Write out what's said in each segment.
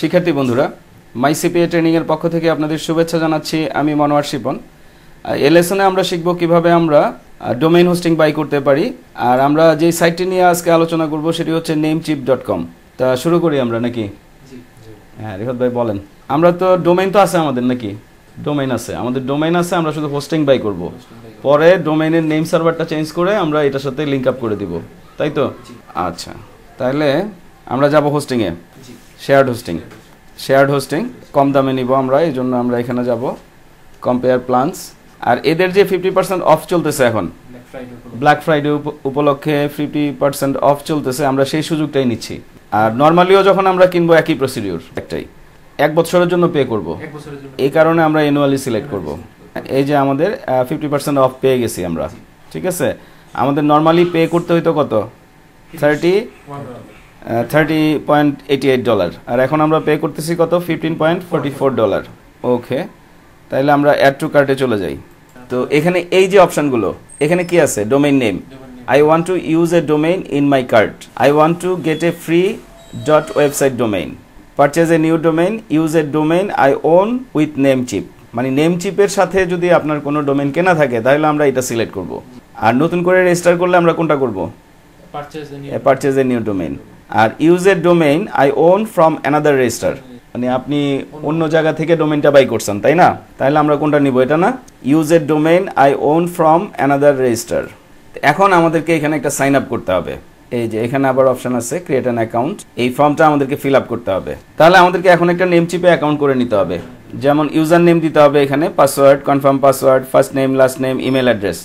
शिक्षार्थी बंधुरा माइसिपीए ट्रेनिंग एर पक्ष थेके आपनादेर शुभेच्छा जानाच्छि। आमि मनोहर शिपन। ए लेसने आमरा शिखबो किभाबे आमरा डोमेन होस्टिंग बाई करते पारी आर आमरा जे साइटटी निये आजके आलोचना करबो सेटी होच्छे namecheap.com। ता शुरू करी आमरा नाकि? जी जी হ্যাঁ রিফাত ভাই বলেন। আমরা তো ডোমেইন তো আছে আমাদের নাকি? ডোমেইন আছে আমাদের, ডোমেইন আছে, আমরা শুধু হোস্টিং বাই করব, পরে ডোমেইনের নেম সার্ভারটা চেঞ্জ করে আমরা এটার সাথে লিংক আপ করে দিব, তাই তো? আচ্ছা তাহলে আমরা যাব হোস্টিং এ। জি শেয়ার্ড হোস্টিং, শেয়ার্ড হোস্টিং কম দামে নিব আমরা, এইজন্য আমরা এখানে যাব কম্পেয়ার প্ল্যানস। আর এদের যে 50% অফ চলতেছে এখন ব্ল্যাক ফ্রাইডে উপলক্ষে 50% অফ চলতেছে, আমরা সেই সুযোগটাই নিচ্ছি। আর নরমালিও যখন আমরা কিনবো একই প্রসিডিউর, একটাই, এক বছরের জন্য পে করব, এক বছরের জন্য, এই কারণে আমরা অ্যানুয়ালি সিলেক্ট করব। এই যে আমাদের 50% অফ পেয়ে গেছি আমরা, ঠিক আছে। আমাদের নরমালি পে করতে হইতো কত? 30.88 ডলার, আর এখন আমরা পে করতেছি কত? $15.44। ওকে, তাহলে আমরা অ্যাড টু কার্টে চলে যাই। তো এখানে এই যে অপশনগুলো, এখানে কি আছে? Domain name, I want to use a domain in my cart, I want to get a free .website domain, purchase a new domain, use a domain I own with Namecheap। মানে Namecheap এর সাথে যদি আপনার কোনো domain কেনা থাকে তাহলে আমরা এটা সিলেক্ট করব। আর নতুন করে রেজিস্টার করলে আমরা কোনটা করব? purchase a new domain। R use a domain I own from another register, মানে আপনি অন্য জায়গা থেকে ডোমেইনটা বাই করছেন, তাই না? তাহলে আমরা কোনটা নিব? এটা না, use a domain I own from another register। এখন আমাদেরকে এখানে একটা সাইন আপ করতে হবে, এই যে এখানে আবার অপশন আছে ক্রিয়েট অ্যান অ্যাকাউন্ট, এই ফর্মটা আমাদেরকে ফিল আপ করতে হবে। তাহলে আমাদেরকে এখন একটা Namecheap অ্যাকাউন্ট করে নিতে হবে, যেমন ইউজার নেম দিতে হবে এখানে, password, confirm password, first name, last name, email address.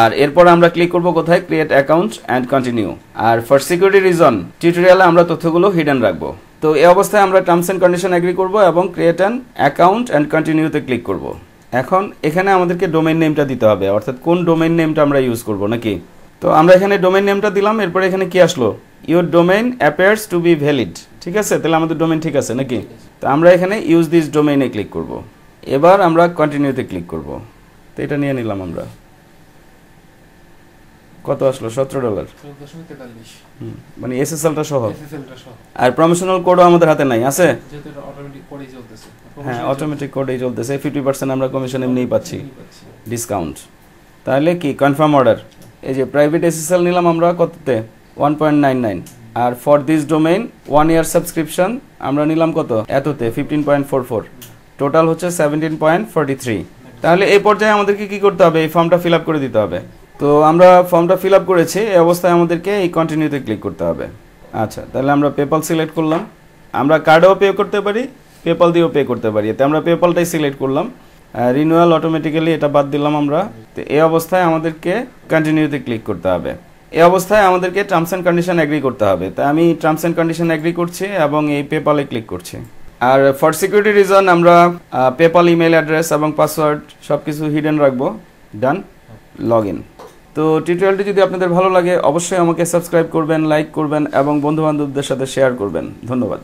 আর এরপর আমরা ক্লিক করব কোথায়? Create account and continue. আর ফর সিকিউরিটি রিজন টিউটোরিয়ালে আমরা তথ্যগুলো হিডেন রাখবো। তো এই অবস্থায় আমরা টার্মস অ্যান্ড কন্ডিশন এগ্রি করব এবং ক্রিয়েট অ্যান অ্যাকাউন্ট অ্যান্ড কন্টিনিউতে ক্লিক করব। এখন এখানে আমাদেরকে ডোমেইন নেমটা দিতে হবে, অর্থাৎ কোন ডোমেইন নেমটা আমরা ইউজ করব নাকি। তো আমরা এখানে ডোমেইন নেমটা দিলাম, এরপর এখানে কি আসলো? Your domain appears to be valid. ঠিক আছে, তাহলে আমাদের ডোমেইন ঠিক আছে নাকি? তো আমরা এখানে ইউজ দিস ডোমেইনে ক্লিক করব। এবার আমরা কন্টিনিউতে ক্লিক করব। তো এটা নিয়ে নিলাম আমরা, কত আসলো? $17। মানে এসএসএলটা সহ, আর প্রমোশনাল কোডও আমাদের হাতে নাই, আছে হ্যাঁ অটোমেটিক কোডেই চলতেছে। 50% আমরা কমিশন এমনিই পাচ্ছি ডিসকাউন্ট। তাহলে কি কনফার্ম অর্ডার, এই যে প্রাইভেট এসএসএল নিলাম আমরা কততে? 1.99। আর for this domain 1 year subscription আমরা নিলাম কত? এততে 15.44। টোটাল হচ্ছে 17.43। তাহলে এই পর্যায়ে আমাদেরকে কি করতে হবে? এই ফর্মটা ফিল আপ করে দিতে হবে। তো আমরা ফর্মটা ফিল আপ করেছি, এই অবস্থায় আমাদেরকে এই কন্টিনিউতে ক্লিক করতে হবে। আচ্ছা তাহলে আমরা পেপাল সিলেক্ট করলাম, আমরা কার্ডেও পে করতে পারি, পেপাল দিয়েও পে করতে পারি, তো আমরা পেপালটাই সিলেক্ট করলাম। রিনিউয়াল অটোমেটিক্যালি এটা বাদ দিলাম আমরা। তো এই অবস্থায় আমাদেরকে কন্টিনিউতে ক্লিক করতে হবে। এই অবস্থায় আমাদেরকে টার্মস অ্যান্ড কন্ডিশন এগ্রি করতে হবে, তাই আমি টার্মস অ্যান্ড কন্ডিশন এগ্রি করছি এবং এই পেপালে ক্লিক করছি। আর ফর সিকিউরিটি রিজন আমরা পেপাল ইমেল অ্যাড্রেস এবং পাসওয়ার্ড সব কিছু হিডেন রাখবো। Done, log in. তো টিউটোরিয়ালটি যদি আপনাদের ভালো লাগে অবশ্যই আমাকে সাবস্ক্রাইব করবেন, লাইক করবেন এবং বন্ধুবান্ধবদের সাথে শেয়ার করবেন। ধন্যবাদ।